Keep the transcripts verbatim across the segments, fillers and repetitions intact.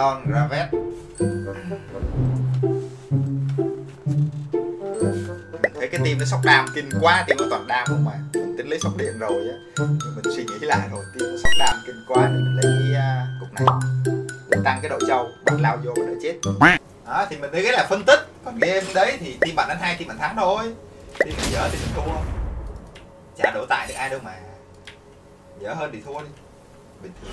lon gravet. Mình thấy cái tim nó sóc đam kinh quá, tim nó toàn đam không mà. Mình tính lấy sóc điện rồi á, mình suy nghĩ lại rồi tim nó sóc đam kinh quá nên mình lấy uh, cục này để tăng cái độ trâu, bạn lao vô đỡ chết. Đó, thì mình thấy cái là phân tích. Còn game đấy thì team bạn đánh hay team bạn thắng thôi, team mình dở thì mình thua. Chả đổ tại được ai đâu mà, dở hơn thì thua đi, bình thường.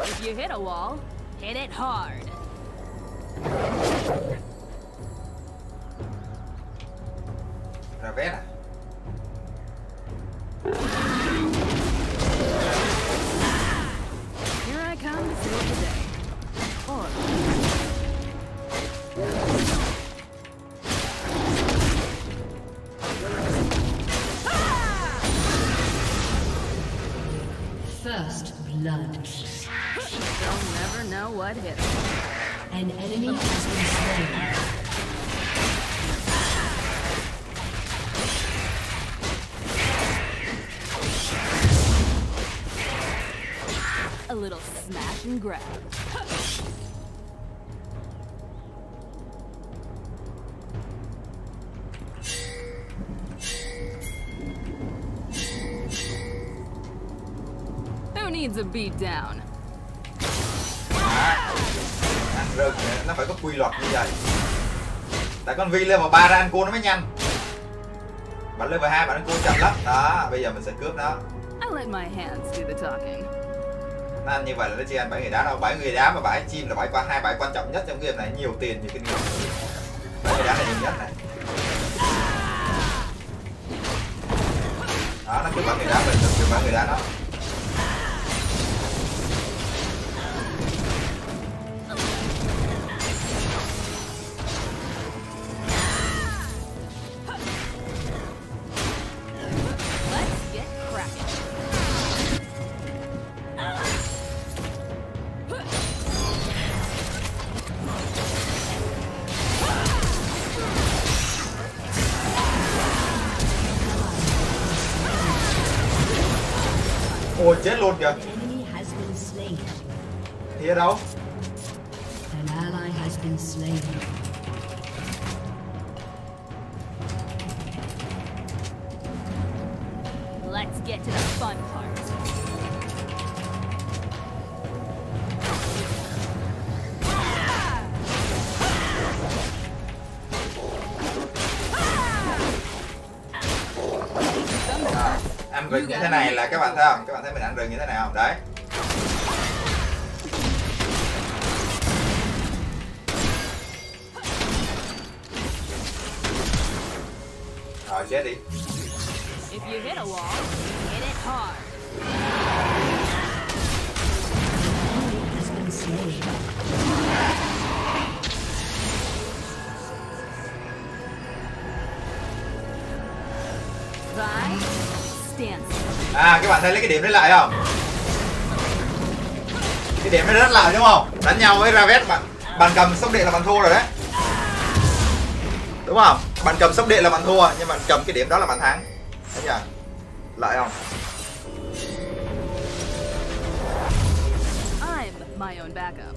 If you hit a wall, hit it hard. Ravena. Here I come to save the day. Or... First blood. You'll never know what hit her. An enemy has been slain. A little smash and grab. Who needs a beat down? Ăn rừng nó phải có quy luật như vậy. Tại con Vi level ba ra ăn cua nó mới nhanh. Bạn level hai bạn ăn cua chậm lắm. Đó, bây giờ mình sẽ cướp nó. Nó ăn như vậy là nó chỉ ăn bảy người đá đâu. bảy người đá mà bảy chim là bảy qua hai bài quan trọng nhất trong game này, nhiều tiền nhiều kinh nghiệm. bảy người đá là nhiều nhất này. Đó, nó cướp bảy người đá mình, nó cướp bảy người đá đó. Ôi chết luôn kìa. Thì ở đâu? Let's get to the fun part. Ăn rừng như thế này là các bạn thấy không? Các bạn thấy mình ăn rừng như thế nào không? Đấy. Rồi chết đi. À, các bạn thấy lấy cái điểm đấy lại không? Cái điểm đấy rất lại đúng không? Đánh nhau với Ravet bạn bạn cầm sóc điện là bạn thua rồi đấy, đúng không? Bạn cầm sóc điện là bạn thua, nhưng bạn cầm cái điểm đó là bạn thắng. Thấy chưa? Lại không? I'm my own backup.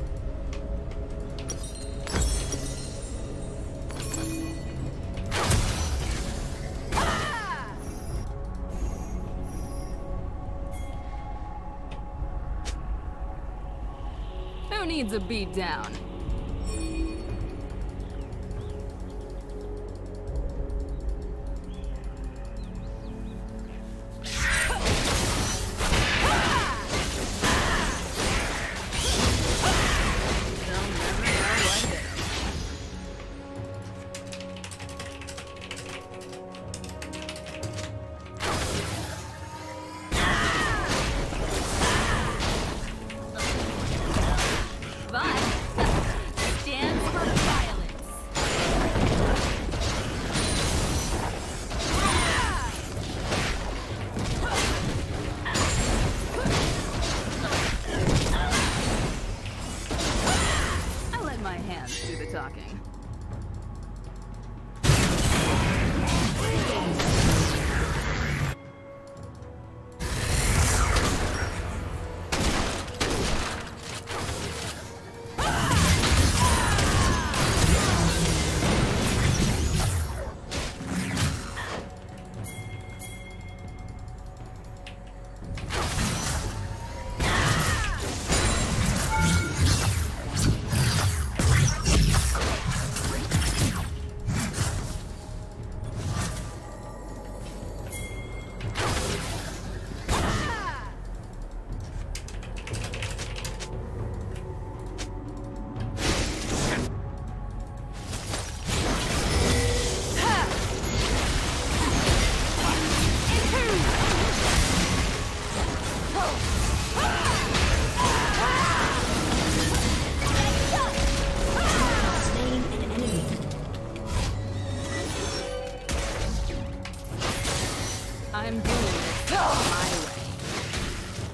Needs a beat down. They'll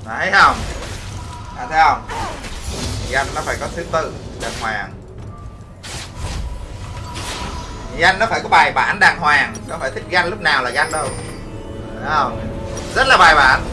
Đấy không? À, thấy không? Danh nó phải có thứ tự đàng hoàng. Danh nó phải có bài bản đàng hoàng, nó phải thích danh lúc nào là danh đâu. Thấy không? Rất là bài bản.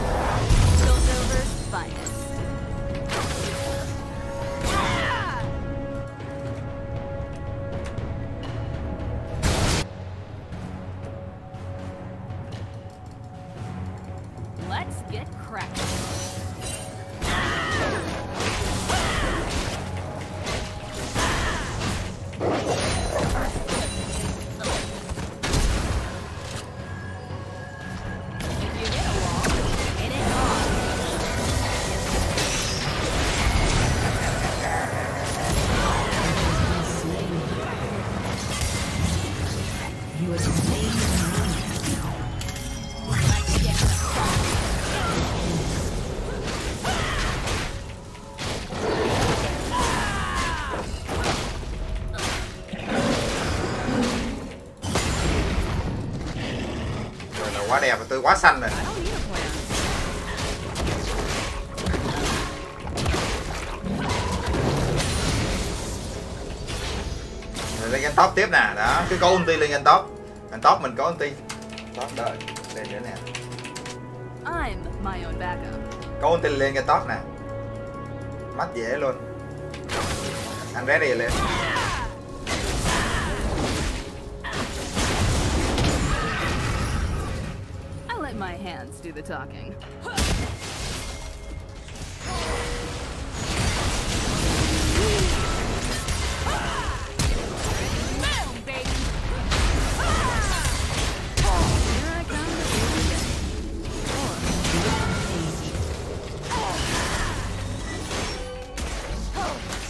Quá đẹp và tươi quá xanh rồi. Rồi lên top tiếp nè, đó, cứ có ulti lên top. Lên top mình có ulti. Top đợi, lên nữa nè. Có ulti lên top nè. Mắt dễ luôn. Anh ré đi lên. My hands do the talking.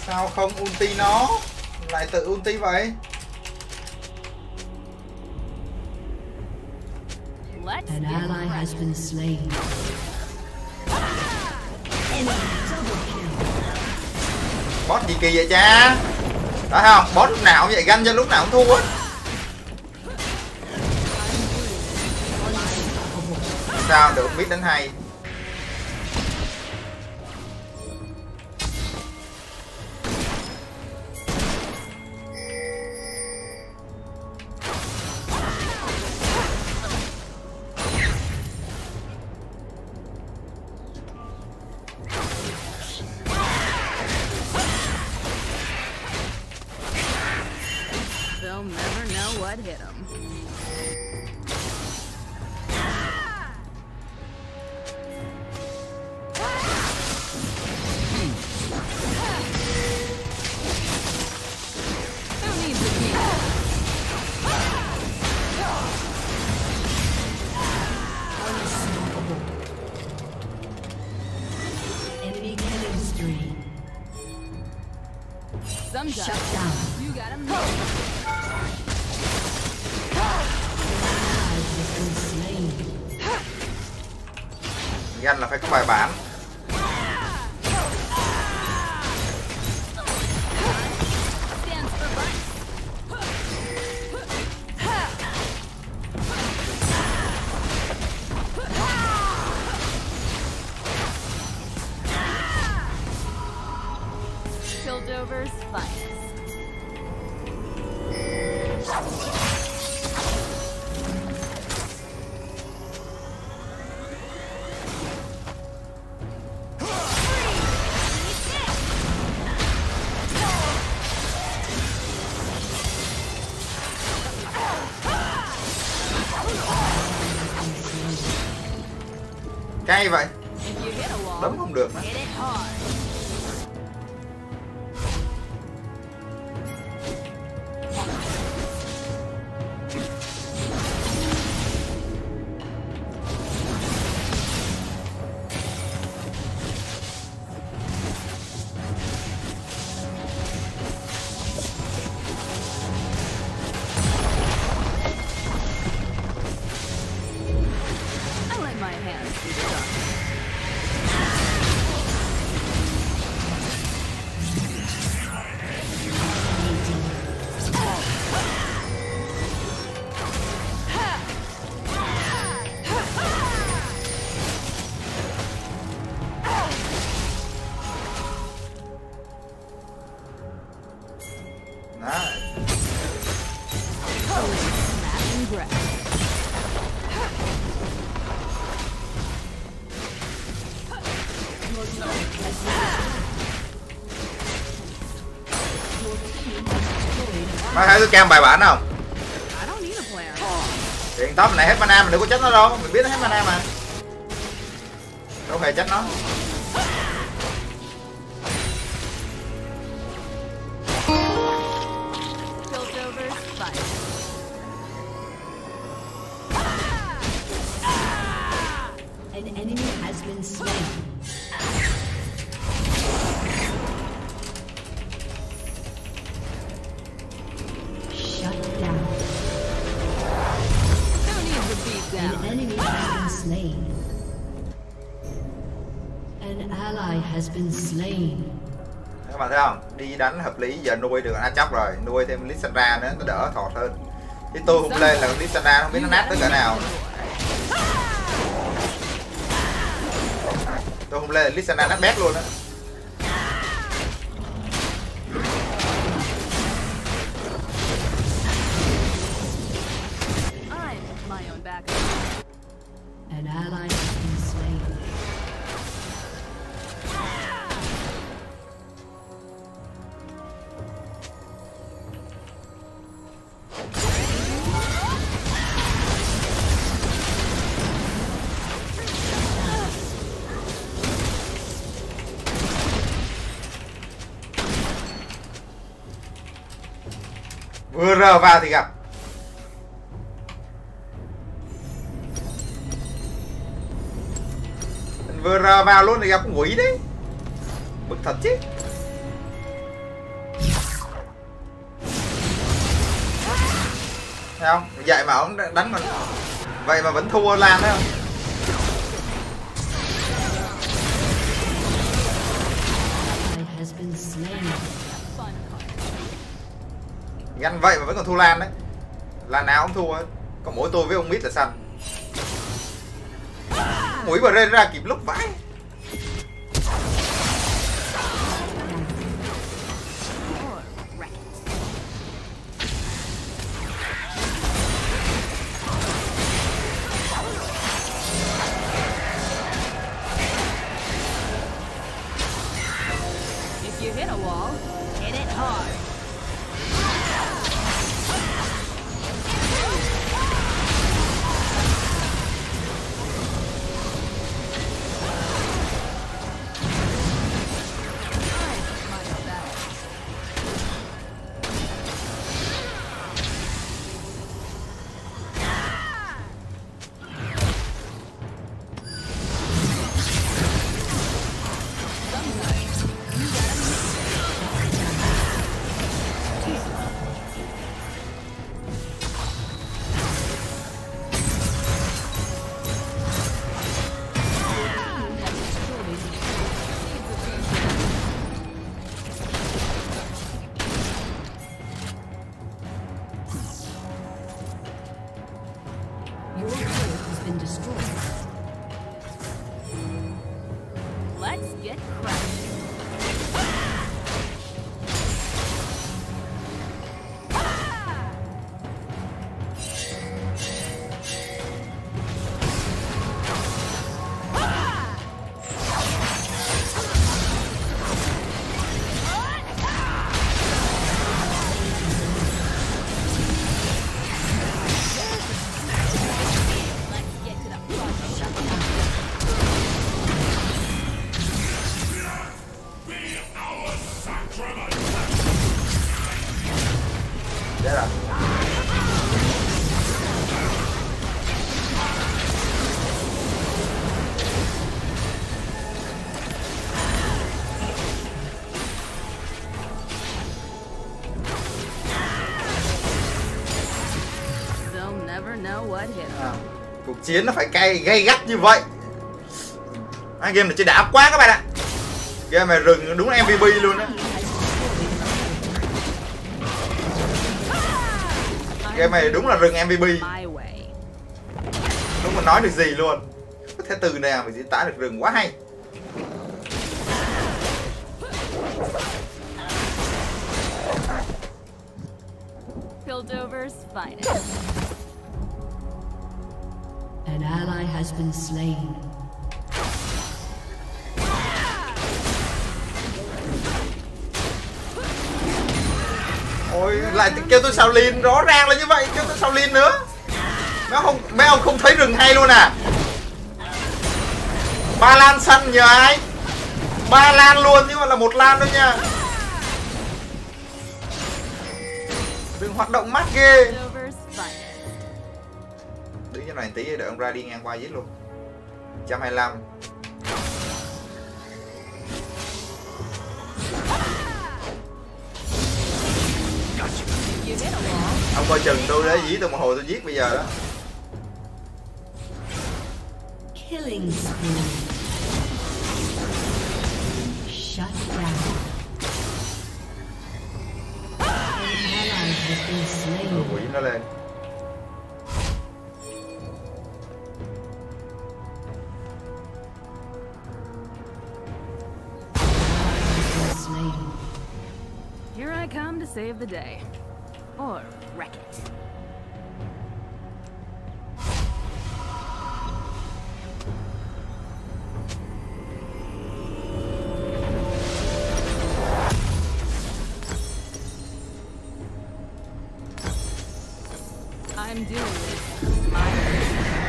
Sao không ulti nó? Lại tự ulti vậy? An ally has been slain. Boss gì kỳ vậy cha? Đó không? Boss lúc nào cũng vậy, ganh cho lúc nào cũng thua hết. Sao được biết đến hay? Shut down. You got him. Danh là phải có bài bản. Cay vậy, đấm không được. Mày thấy cái cam bài bản không? Điện top này hết mana mình đừng có tránh nó đâu, mình biết nó hết mana mà. Đâu hề tránh nó. Các bạn thấy không? Đi đánh hợp lý, giờ nuôi được Atrox rồi, nuôi thêm Lissandra nữa nó đỡ thọt hơn. Thì tôi không lên là Lissandra không biết nó nát tới cỡ nào. Tôi không lên là Lissandra nát bét luôn á. Vừa rờ vào thì gặp. Mình vừa rờ vào luôn thì gặp con quỷ đấy. Bực thật chứ. Thấy không? Vậy mà ông đánh mình. Vậy mà vẫn thua Lan đấy không? Nhanh vậy mà vẫn còn thua Lan đấy. Lan nào cũng thua. Còn mỗi tôi với ông Mít là săn. Mũi bà Ren ra kịp lúc vãi. À, cuộc chiến nó phải cay gay gắt như vậy. À, game này chơi đã quá các bạn ạ. Game này rừng đúng em vê pê luôn á. Game này đúng là rừng em vê pê. Không có nói được gì luôn. Có thể từ nào mà diễn tả được rừng quá hay. Piltover's finest. An ally has been slain. Ôi, lại kêu tôi sao Lin, rõ ràng là như vậy, kêu tôi sao Lin nữa. Mấy ông, mấy ông không thấy rừng hay luôn à? Ba lan săn nhờ ai? Ba lan luôn nhưng mà là một lan thôi nha. Đừng hoạt động mát ghê. Đứng như này tí để ông ra đi ngang qua giết luôn. một hai lăm. Ông coi chừng tôi đấy, dí tôi một hồi tôi giết bây giờ đó. Tôi quỷ nó lên. Here I come to save the day. Or wreck it. I'm doing it.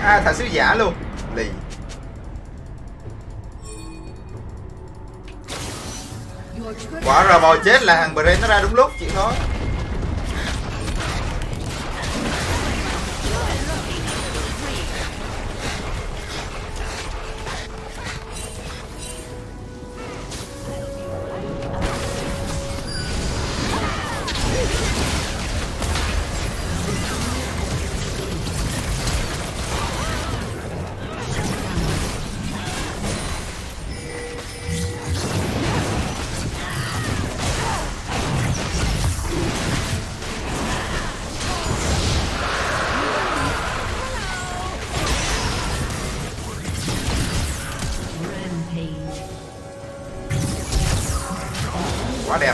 À, thằng sứ giả luôn. Lì. Quả rồi bò chết là thằng Brain nó ra đúng lúc chị thôi. Quá đẹp,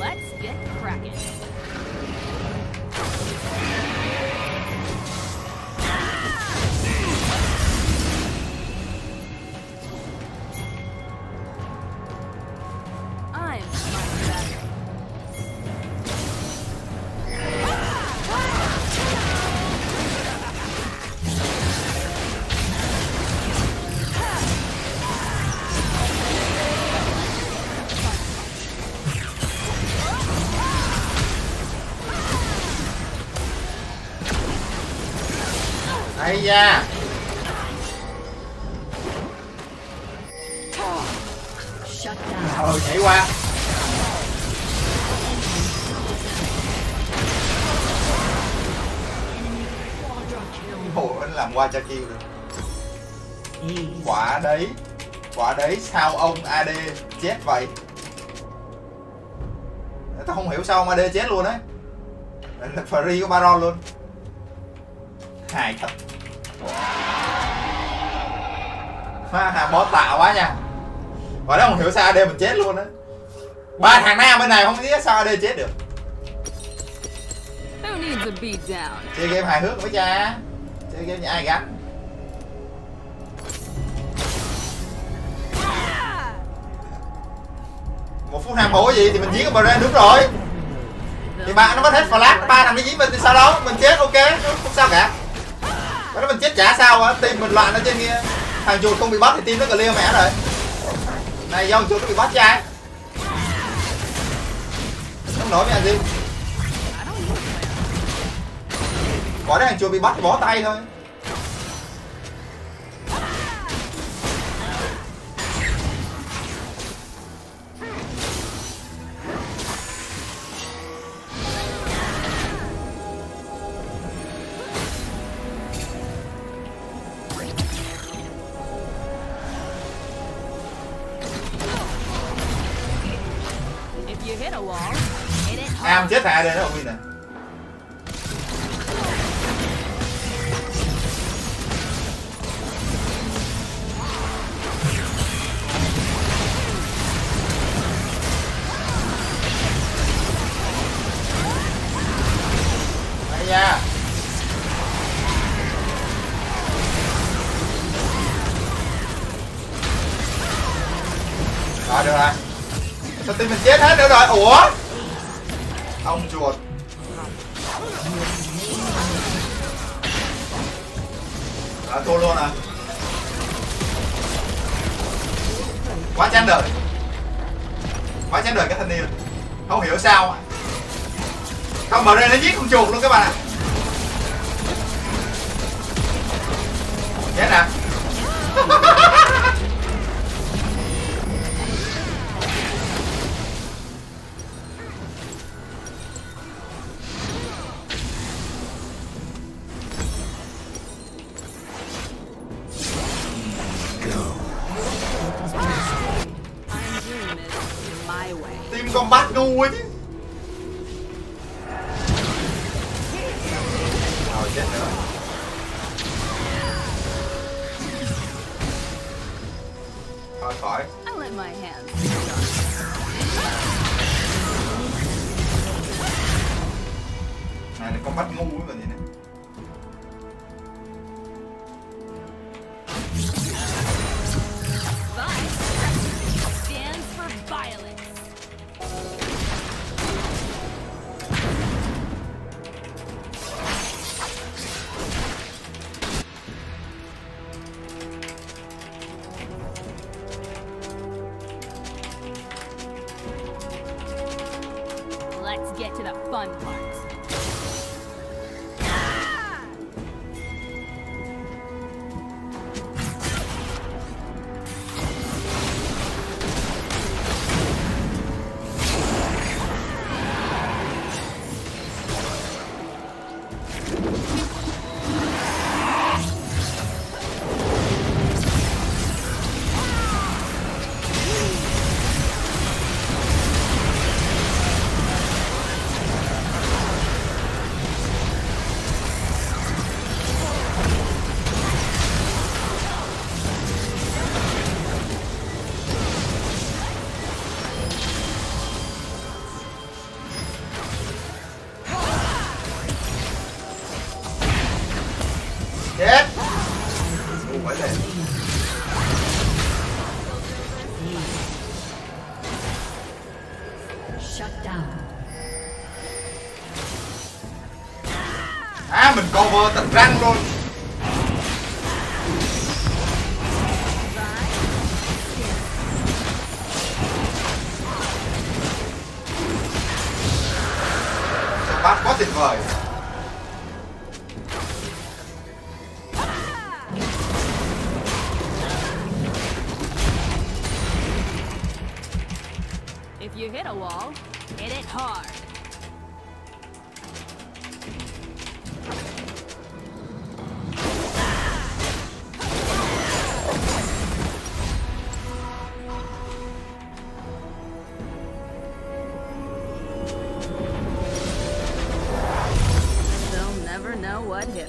Let's get cracking. Ây da. Thôi nhảy qua. Ồ, anh làm qua cho kill được. Quả đấy. Quả đấy sao ông a đê chết vậy? Tao không hiểu sao ông a đê chết luôn đấy. Là free của Baron luôn. Hài thật. Ha hà bó tạ quá nha. Và đó không hiểu sao a đê mình chết luôn á. Ba thằng nam bên này không biết sao a đê chết được. Chơi game hài hước với cha. Chơi game như ai gánh. Một phút hàm hổ gì thì mình giết cái Brain đúng rồi. Thì bạn nó mất hết flash, ba thằng nó giết mình thì sao đó, mình chết ok, không sao cả. Cái đó mình chết chả sao á, team mình loạn ở trên kia. Thằng chuột không bị bắt thì team nó clear mẹ rồi. Này do chuột nó bị bắt chứ ai. Không nổi mẹ gì. Quả đấy thằng chuột bị bắt thì bó tay thôi. Am chết thà đây nó win nè. Rồi được rồi. Sao team mình chết hết nữa rồi? Ủa? Ông chuột. Đó, thua luôn à? Quá chán đời. Quá chán đời các thanh niên. Không hiểu sao. Không mở ra nó giết con chuột luôn các bạn ạ. À. Chết nè. Team combat ngu ấy chứ. Rồi chết nữa. Khỏi khỏi. Này nó combat ngu ấy mà gì nè. Let's get to the fun part. Ah! Chết. Ngu quá này. À mình cover tận răng luôn. Bát quá tuyệt vời. If you hit a wall, hit it hard. They'll never know what hit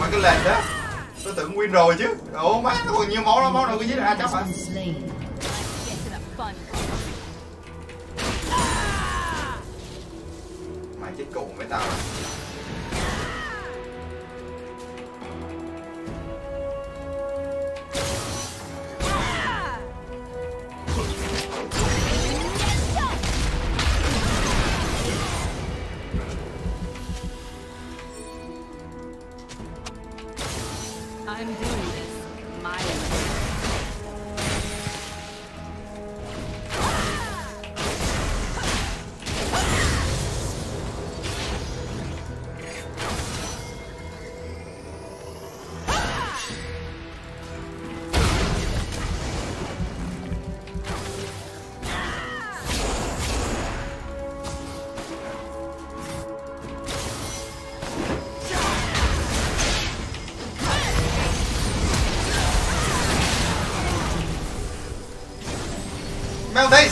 Mà cái lệch đó, tôi tưởng win rồi chứ. Ủa má, nó còn nhiều máu lắm, máu đâu có giết được ai chắc hả? Mày chết cùng với tao. I'm doing it.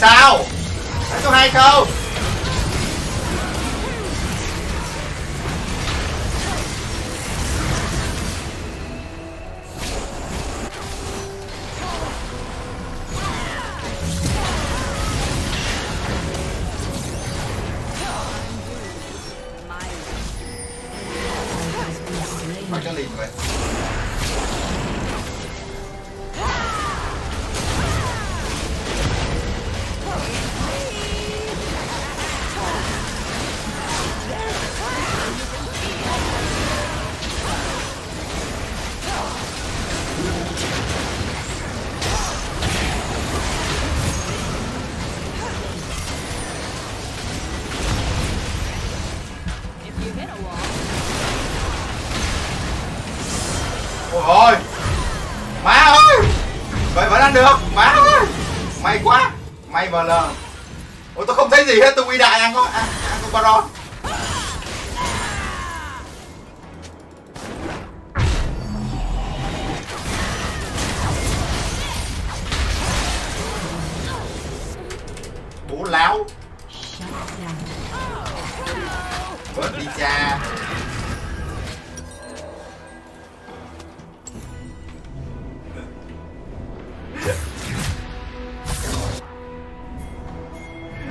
sao? Đánh có hay không? Mắc cho liền vậy. Ôi má ơi, vậy vẫn ăn được. Má ơi, may quá, may vờ lờ. Ôi tôi không thấy gì hết, tôi quy đại ăn có ăn, ăn có baron. Bố láo. Bớt đi cha.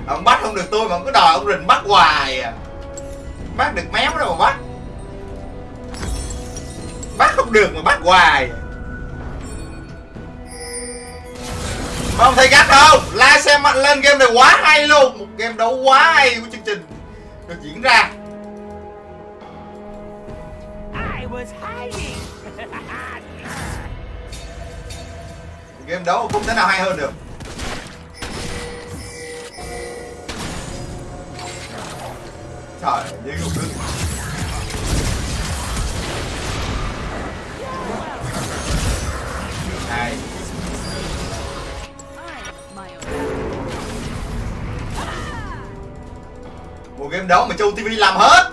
Ông bắt không được tôi mà ông cứ đòi ông rình bắt hoài à. Bắt được méo đâu mà bắt. Bắt không được mà bắt hoài. Mà ông thấy gắt không? Like xem mạnh lên, game này quá hay luôn. Một game đấu quá hay của chương trình được diễn ra. Game đấu không thể nào hay hơn được. Trời dễ gục đứng. Này một game đấu mà Châu ti vi làm hết.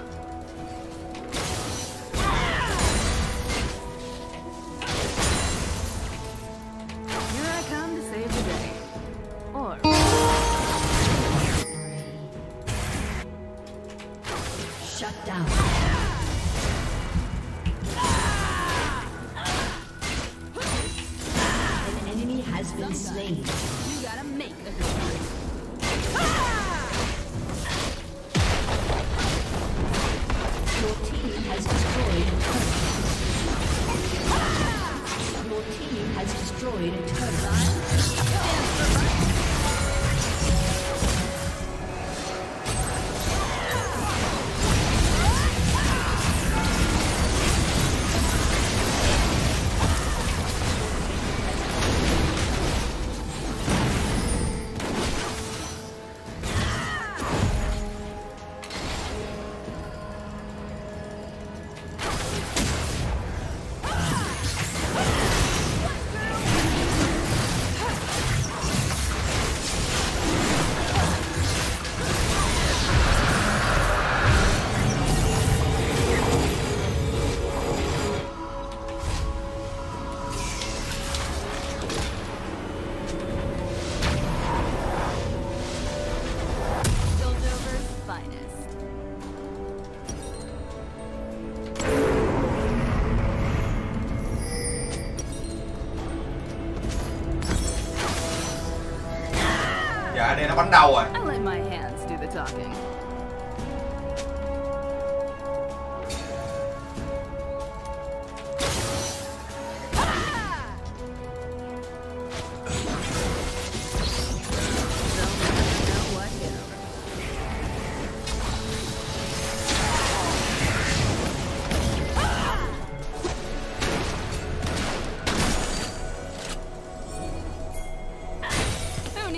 Dạ đây nó bắn đầu rồi.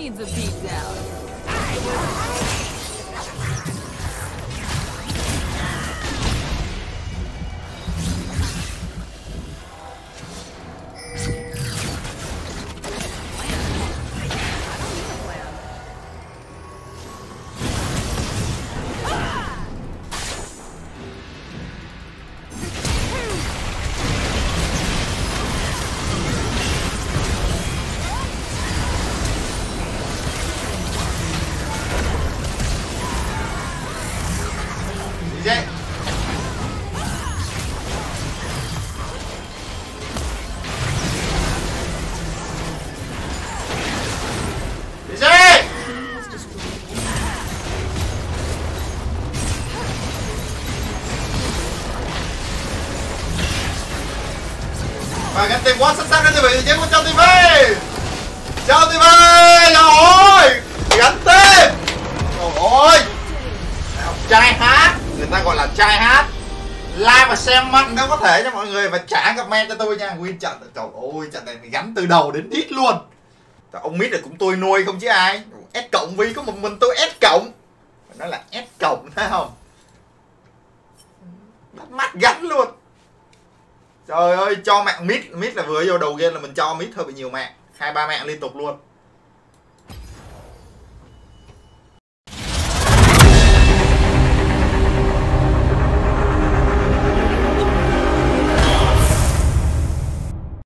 Needs a beat down. Và gắn tên quá sẵn sàng đến từ bảy chiến của Châu ti vi. Châu ti vi, ôi gắn tên. Trời ơi, trai hát, người ta gọi là trai hát. Like và xem mạnh nếu có thể cho mọi người và trả comment cho tôi nha. Win trận, trời ơi trận này mình gắn từ đầu đến đít luôn. Trời, ông Mít là cũng tôi nuôi không chứ ai. S cộng vì có một mình tôi S cộng. Nó là S cộng thấy không? Bắt mắt gắn luôn. Trời ơi cho mạng mít, mít là vừa vô đầu game là mình cho mít hơi bị nhiều mạng, hai ba mạng liên tục luôn.